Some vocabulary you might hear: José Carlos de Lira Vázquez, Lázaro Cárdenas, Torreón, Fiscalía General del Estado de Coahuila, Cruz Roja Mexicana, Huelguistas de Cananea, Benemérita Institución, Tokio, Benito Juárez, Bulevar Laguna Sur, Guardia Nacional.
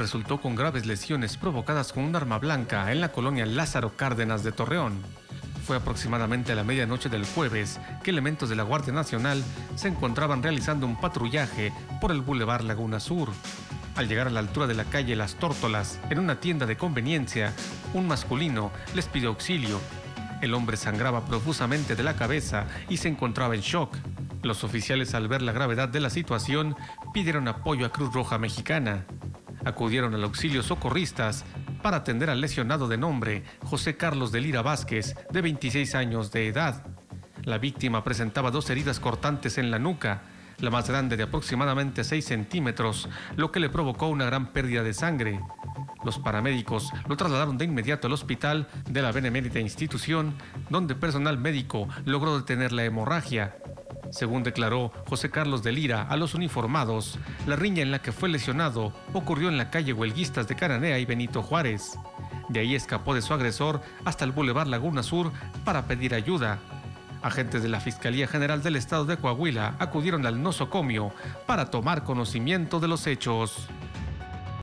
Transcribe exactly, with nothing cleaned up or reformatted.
resultó con graves lesiones provocadas con un arma blanca en la colonia Lázaro Cárdenas de Torreón. Fue aproximadamente a la medianoche del jueves que elementos de la Guardia Nacional se encontraban realizando un patrullaje por el Bulevar Laguna Sur. Al llegar a la altura de la calle Las Tórtolas, en una tienda de conveniencia, un masculino les pidió auxilio. El hombre sangraba profusamente de la cabeza y se encontraba en shock. Los oficiales, al ver la gravedad de la situación, pidieron apoyo a Cruz Roja Mexicana. Acudieron al auxilio socorristas para atender al lesionado de nombre José Carlos de Lira Vázquez, de veintiséis años de edad. La víctima presentaba dos heridas cortantes en la nuca, la más grande de aproximadamente seis centímetros, lo que le provocó una gran pérdida de sangre. Los paramédicos lo trasladaron de inmediato al hospital de la Benemérita Institución, donde personal médico logró detener la hemorragia. Según declaró José Carlos de Lira a los uniformados, la riña en la que fue lesionado ocurrió en la calle Huelguistas de Cananea y Benito Juárez. De ahí escapó de su agresor hasta el Bulevar Laguna Sur para pedir ayuda. Agentes de la Fiscalía General del Estado de Coahuila acudieron al nosocomio para tomar conocimiento de los hechos.